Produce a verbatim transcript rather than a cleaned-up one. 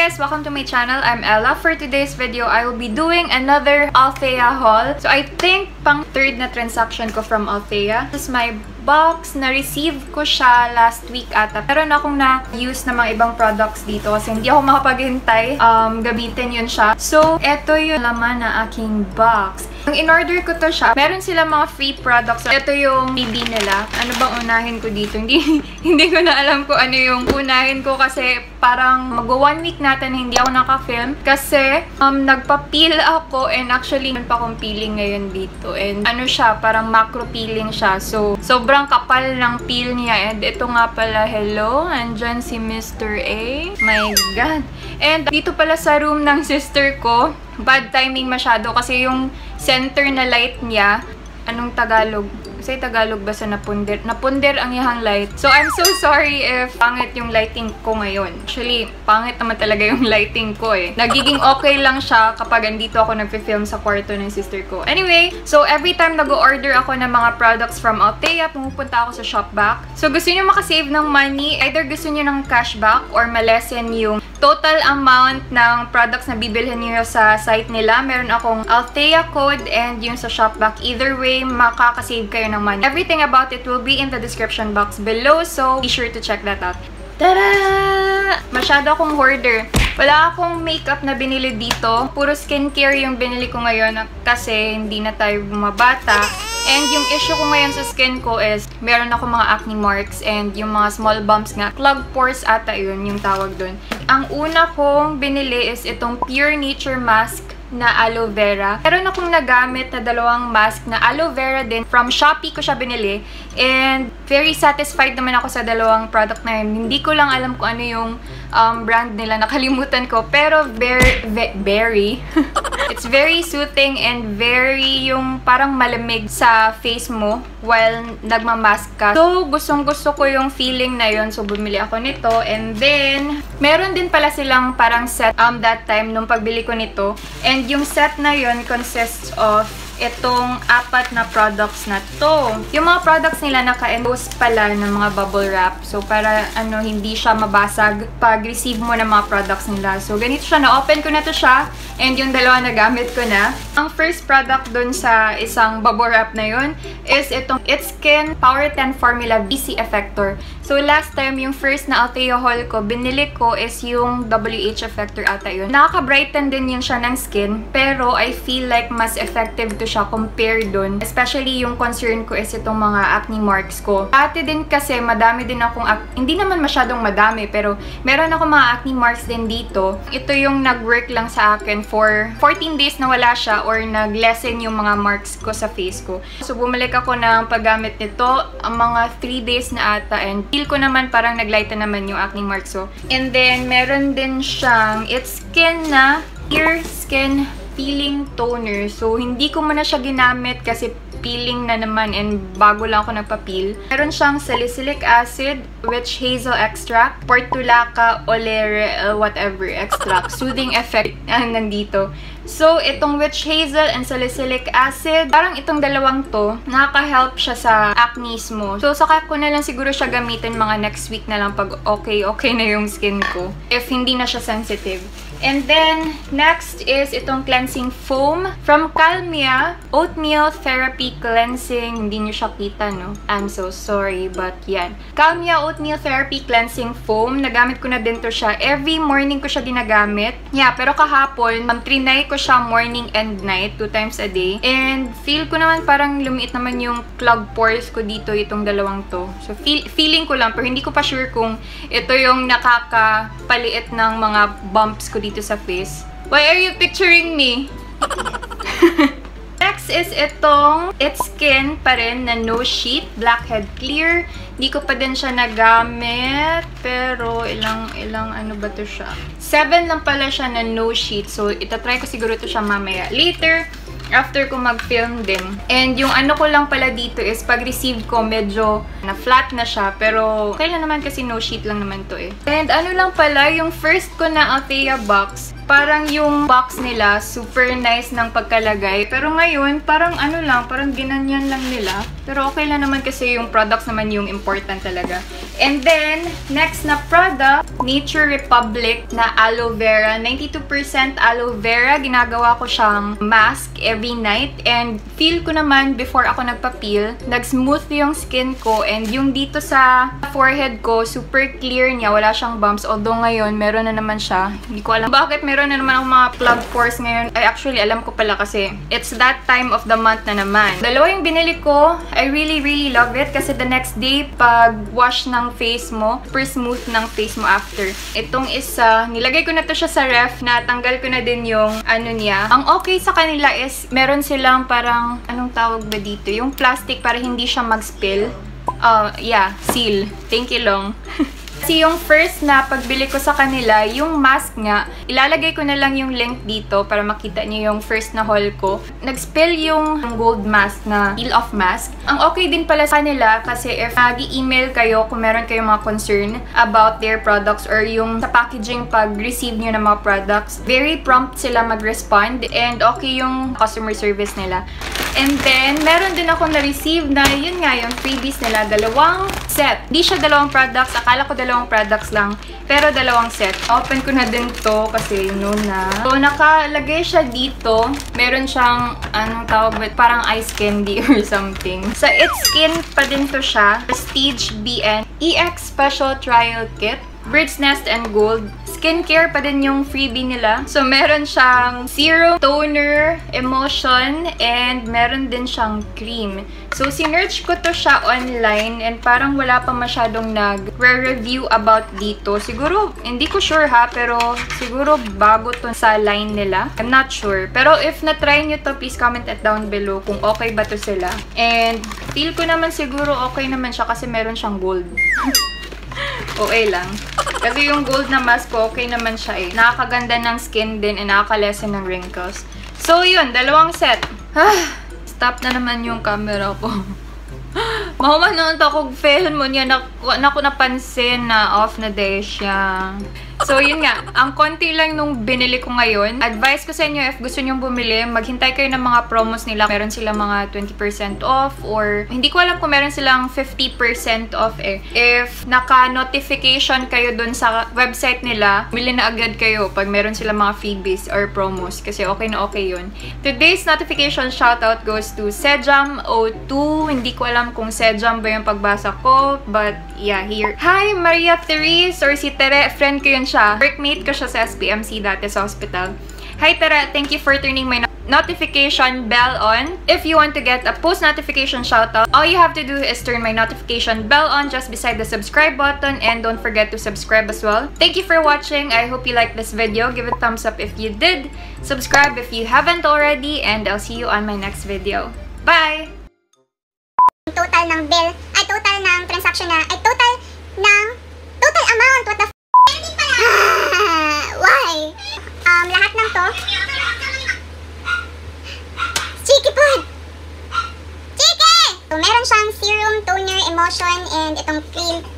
guys! Welcome to my channel. I'm Ella. For today's video, I will be doing another Althea haul. So I think pang third na transaction ko from Althea. This is my box na receive ko siya last week ata. Meron akong na-use na mga ibang products dito kasi hindi ako makapaghintay um, gabitin yun siya. So, eto yung laman na aking box. Nung in-order ko to siya, meron sila mga free products. So, eto yung B B nila. Ano bang unahin ko dito? Hindi, hindi ko na alam ko ano yung unahin ko kasi parang mag one week natin hindi ako naka-film kasi um, nagpa-peel ako and actually nun pa akong peeling ngayon dito. And ano siya, parang macro peeling siya. So, so sobrang kapal ng peel niya. And ito nga pala, hello, andyan si Mister A. My God. And dito pala sa room ng sister ko, bad timing masyado kasi yung center na light niya, anong Tagalog? Kasi Tagalog ba sa napunder? Napunder ang ihang light. So I'm so sorry if pangit yung lighting ko ngayon. Actually, pangit naman talaga yung lighting ko eh. Nagiging okay lang siya kapag andito ako nagpe-film sa kwarto ng sister ko. Anyway, so every time nag-order ako ng mga products from Althea, pumupunta ako sa Shopback. So gusto niyo makasave ng money, either gusto niyo ng cashback or malesen yung total amount ng products na bibilhin niyo sa site nila. Meron akong Althea code and yung sa Shopback. Either way, makakasave kayo ng money. Everything about it will be in the description box below, so be sure to check that out. Tada! Masyado akong hoarder. Wala akong makeup na binili dito. Puro skincare yung binili ko ngayon kasi hindi na tayo bumabata. And yung issue ko ngayon sa skin ko is meron ako mga acne marks and yung mga small bumps nga. Clog pores ata yun, yung tawag dun. Ang una kong binili is itong Pure Nature Mask na aloe vera. Meron akong nagamit na dalawang mask na aloe vera din. From Shopee ko siya binili. And very satisfied naman ako sa dalawang product na yun. Hindi ko lang alam kung ano yung um, brand nila. Nakalimutan ko. Pero very... very... It's very soothing and very yung parang malamig sa face mo while nagmamask ka. So, gustong-gusto ko yung feeling na yun. So, bumili ako nito. And then, meron din pala silang parang set um, that time nung pagbili ko nito. And yung set na yun consists of itong apat na products na to. Yung mga products nila naka-endose pala ng mga bubble wrap. So, para ano, hindi siya mabasag pag-receive mo ng mga products nila. So, ganito siya. Na-open ko na to siya. And yung dalawa nagamit ko na. Ang first product dun sa isang bubble wrap na yun is itong It's Skin Power ten Formula V C Effector. So, last time, yung first na Althea haul ko, binili ko is yung W H Effector ata yun. Nakaka-brighten din yun siya ng skin. Pero, I feel like mas effective to siya compared dun. Especially yung concern ko is itong mga acne marks ko. Dati din kasi madami din akong hindi naman masyadong madami pero meron ako mga acne marks din dito. Ito yung nag-work lang sa akin for fourteen days na wala siya or nag-lessen yung mga marks ko sa face ko. So bumalik ako ng paggamit nito ang mga three days na ata and feel ko naman parang naglighten naman yung acne marks ko. And then meron din siyang It's Skin na Pure Skin Peeling toner. So, hindi ko muna siya ginamit kasi peeling na naman and bago lang ako nagpa-peel. Meron siyang salicylic acid, witch hazel extract, portulaca, olere, whatever extract. Soothing effect ah, nandito. So, itong witch hazel and salicylic acid, parang itong dalawang to, nakaka-help siya sa acne mo. So, saka ko na lang siguro siya gamitin mga next week na lang pag okay-okay na yung skin ko. If hindi na siya sensitive. And then, next is itong cleansing foam from Calmia Oatmeal Therapy Cleansing. Hindi nyo siya kita, no? I'm so sorry, but yan. Calmia Oatmeal Therapy Cleansing Foam. Nagamit ko na din to siya. Every morning ko siya ginagamit. Yeah, pero kahapon, trinay ko siya morning and night, two times a day. And feel ko naman parang lumiit naman yung clog pores ko dito, itong dalawang to. So, feel, feeling ko lang, pero hindi ko pa sure kung ito yung nakakapaliit ng mga bumps ko dito dito sa face. Why are you picturing me? Next is itong It's Skin pa rin na No Sheet Blackhead Clear. Hindi ko pa din siya nagamit. Pero ilang, ilang ano ba to siya? seven lang pala siya na No Sheet. So, itatry ko siguro to siya mamaya. Later. after ko mag-film din. And yung ano ko lang pala dito is pag-receive ko medyo na-flat na siya. Pero okay lang naman kasi no sheet lang naman to eh. And ano lang pala, yung first ko na Althea box, parang yung box nila, super nice ng pagkalagay. Pero ngayon, parang ano lang, parang ginanyan lang nila. Pero okay lang naman kasi yung products naman yung important talaga. And then, next na product, Nature Republic na aloe vera. ninety-two percent aloe vera. Ginagawa ko siyang mask every night. And feel ko naman, before ako nagpa-peel, nag-smooth yung skin ko. And yung dito sa forehead ko, super clear niya. Wala siyang bumps. Although ngayon, meron na naman siya. Hindi ko alam bakit meron na naman akong mga plug pores ngayon. Ay, actually, alam ko pala kasi it's that time of the month na naman. Dalawa yung binili ko. I really, really love it kasi the next day, pag-wash ng face mo, super smooth ng face mo after. Itong isa, nilagay ko na to siya sa ref. Natanggal ko na din yung ano niya. Ang okay sa kanila is meron silang parang, anong tawag ba dito? Yung plastic para hindi siya mag-spill. Uh, yeah, seal. Thank you, Long. Kasi yung first na pagbili ko sa kanila, yung mask nga, ilalagay ko na lang yung link dito para makita niyo yung first na haul ko. Nag-spill yung gold mask na peel-off mask. Ang okay din pala sa kanila kasi if nag-email kayo kung meron kayong mga concern about their products or yung sa packaging pag-receive niyo ng mga products, very prompt sila mag-respond and okay yung customer service nila. And then, meron din ako na-receive na yun nga yung freebies nila. Dalawang set. Di siya dalawang products. Akala ko dalawang products lang. Pero dalawang set. Open ko na din to kasi no na. So, nakalagay siya dito. Meron siyang, anong tawag ba? Parang ice candy or something. Sa It's Skin pa din to siya. Prestige B N E X Special Trial Kit. Bird's Nest and Gold. Skincare pa din yung freebie nila. So, meron siyang serum, toner, emulsion, and meron din siyang cream. So, sinerch ko to siya online and parang wala pa masyadong nag-re-review about dito. Siguro, hindi ko sure ha, pero siguro bago to sa line nila. I'm not sure. Pero if na-try nyo to, please comment it down below kung okay ba to sila. And feel ko naman siguro okay naman siya kasi meron siyang gold. Okay lang. Kasi yung gold na mask ko, okay naman siya eh. Nakakaganda ng skin din and nakakalesen ng wrinkles. So yun, dalawang set. Stop na naman yung camera ko. Mahumanon to kung film mo niya. Naku, naku napansin na off na day siya. So, yun nga. Ang konti lang nung binili ko ngayon. Advice ko sa inyo, if gusto nyong bumili, maghintay kayo ng mga promos nila. Meron silang mga twenty percent off or hindi ko alam kung meron silang fifty percent off eh. If naka-notification kayo dun sa website nila, bumili na agad kayo pag meron silang mga freebies or promos kasi okay na okay yun. Today's notification shoutout goes to Sejam zero two. Hindi ko alam kung Sejam ba yung pagbasa ko, but yeah, here. Hi, Maria Therese or si Tere. Friend ko yun siya. Workmate ko siya sa S P M C dati sa hospital. Hi Tara, thank you for turning my notification bell on. If you want to get a post notification shoutout, all you have to do is turn my notification bell on just beside the subscribe button and don't forget to subscribe as well. Thank you for watching. I hope you liked this video. Give it a thumbs up if you did. Subscribe if you haven't already and I'll see you on my next video. Bye! Total ng bill, ay total ng transaction na, ay total ng total amount, what the f***? Why? Um, lahat ng to? Cheeky pod! Cheeky! So, meron siyang serum, toner, emulsion, and itong cream.